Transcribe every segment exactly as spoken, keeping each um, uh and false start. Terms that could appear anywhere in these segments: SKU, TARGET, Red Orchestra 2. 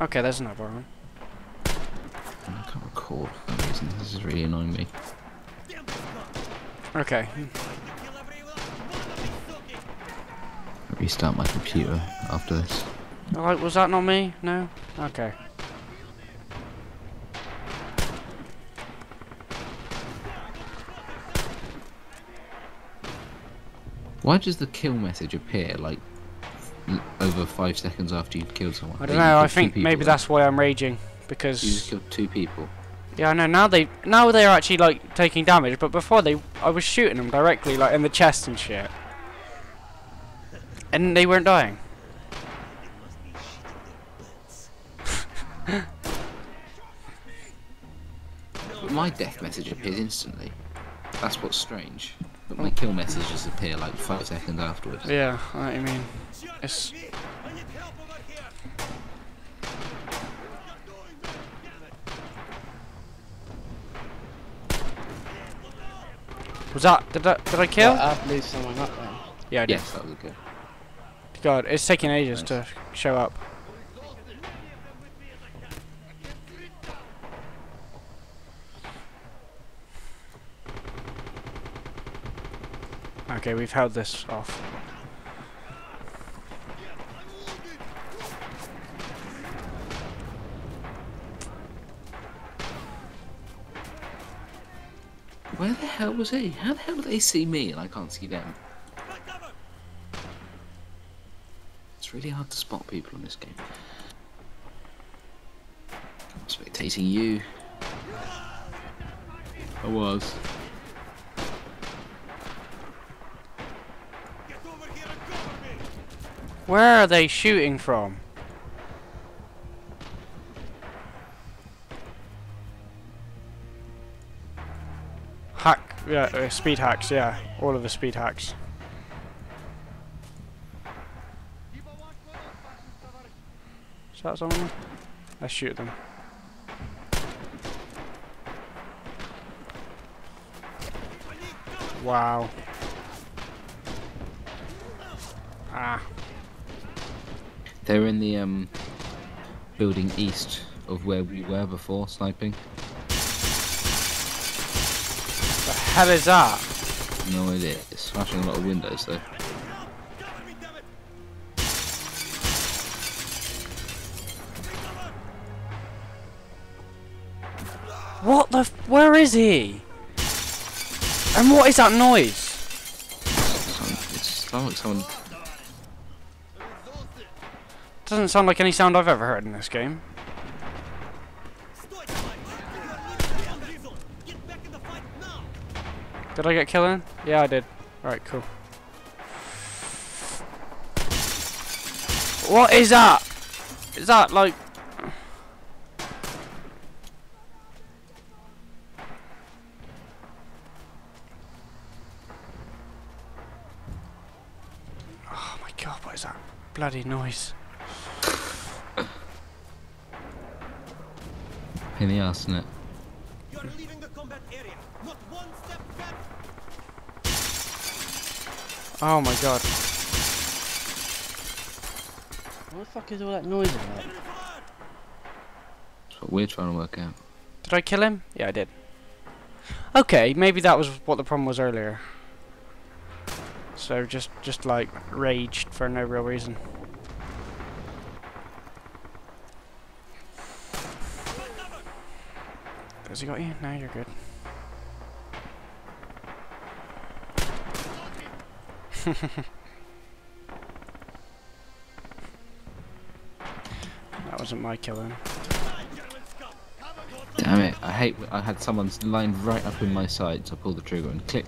Okay, there's another one. I can't record for some reason. This is really annoying me. Okay. Restart my computer after this. Like, was that not me? No? Okay. Why does the kill message appear like over five seconds after you've killed someone? I don't know. I think maybe that's why I'm raging, because you just killed two people. Yeah, I know. Now they now they are actually like taking damage, but before they, I was shooting them directly like in the chest and shit, and they weren't dying. But my death message appears instantly. That's what's strange. But my kill messages appear like five seconds afterwards. Yeah, I mean, it's... Was that? Did that? Did I kill? Yeah, I blew someone up there. Yeah, I did. Yes, that was good. God, it's taking ages nice. to show up. Okay, we've held this off. Where the hell was he? How the hell do they see me and I can't see them? It's really hard to spot people in this game. I'm spectating you. I was. Where are they shooting from? Hack, yeah, uh, speed hacks, yeah, all of the speed hacks. Is that someone? Let's shoot them. Wow. Ah. They're in the um, building east of where we were before, sniping. The hell is that? No idea. It's smashing a lot of windows though. What the f- where is he? And what is that noise? It's, it's sound like someone... Doesn't sound like any sound I've ever heard in this game. Did I get killed in? Yeah, I did. Alright, cool. What is that? Is that like... Oh my god, what is that bloody noise? In the arse, isn't it? You're leaving the combat area. Not one step back. Oh my god. What the fuck is all that noise about? That's what we're trying to work out. Did I kill him? Yeah, I did. Okay, maybe that was what the problem was earlier. So just just like raged for no real reason. Has he got you? No, you're good. That wasn't my killing. Damn it! I hate. I had someone lined right up in my sights. So I pulled the trigger and click.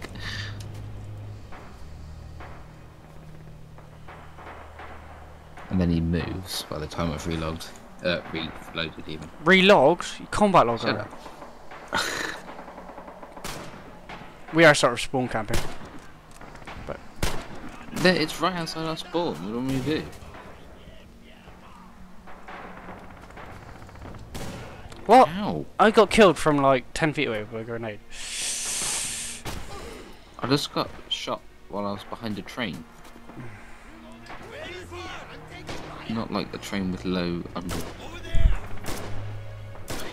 And then he moves. By the time I've relogged, uh, reloaded even. Relogged? Combat logger. Shut up. We are sort of spawn camping, but it's right outside our spawn. What do we do? What? Ow. I got killed from like ten feet away with a grenade. I just got shot while I was behind a train. Not like the train with low under.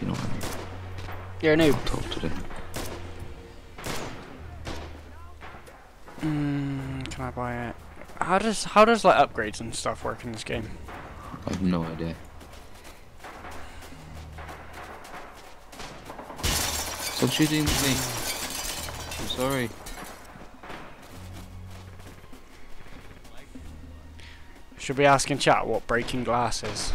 you know what I mean? You're a noob. I'm told to do. Mm, can I buy it? How does how does like upgrades and stuff work in this game? I have no idea. Stop shooting at me. I'm sorry. Should we ask in chat what breaking glass is?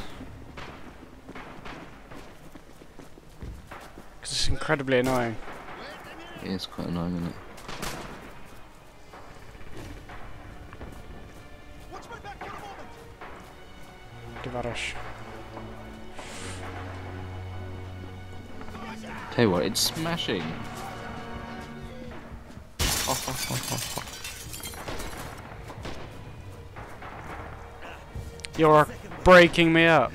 Because it's incredibly annoying. It is quite annoying, isn't it? Tell you what, it's smashing. Off, off, off, off, off. You're breaking me up.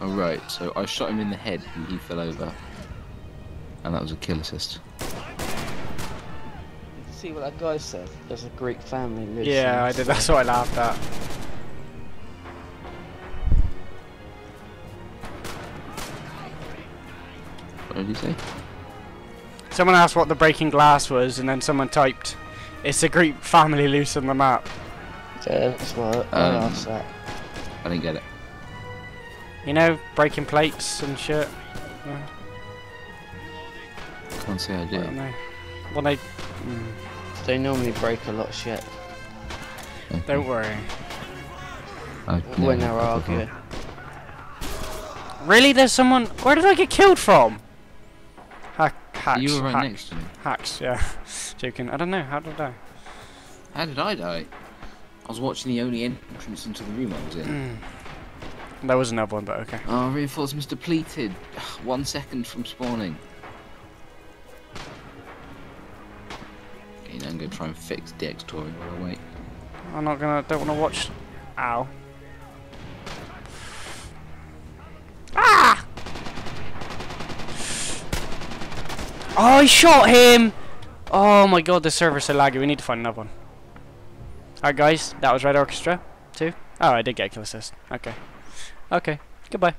Alright, so I shot him in the head and he fell over. And that was a kill assist. See what that guy said? There's a Greek family lives. Yeah, I did, that's what I laughed at. What did he say? Someone asked what the breaking glass was and then someone typed, "It's a Greek family loose on the map." Yeah, that's what um, I didn't get it. You know, breaking plates and shit. Yeah. Can't say I do. I don't know. Well, they mm. they normally break a lot of shit. Okay. Don't worry. When they're arguing. Really? There's someone. Where did I get killed from? Hack, hacks. You were right hacks, next to me. Hacks. Yeah. Joking. I don't know. How did I? How did I die? I was watching the only entrance into the room I was in. Mm. There was another one, but okay. Oh, reinforcements depleted. One second from spawning. Okay, now I'm going to try and fix Dex Tory while I wait. I'm not going to... don't want to watch... ow. Ah! Oh, I shot him! Oh my god, the server's so laggy. We need to find another one. Alright guys, that was Red Orchestra two. Oh, I did get a kill assist. Okay. Okay. Goodbye.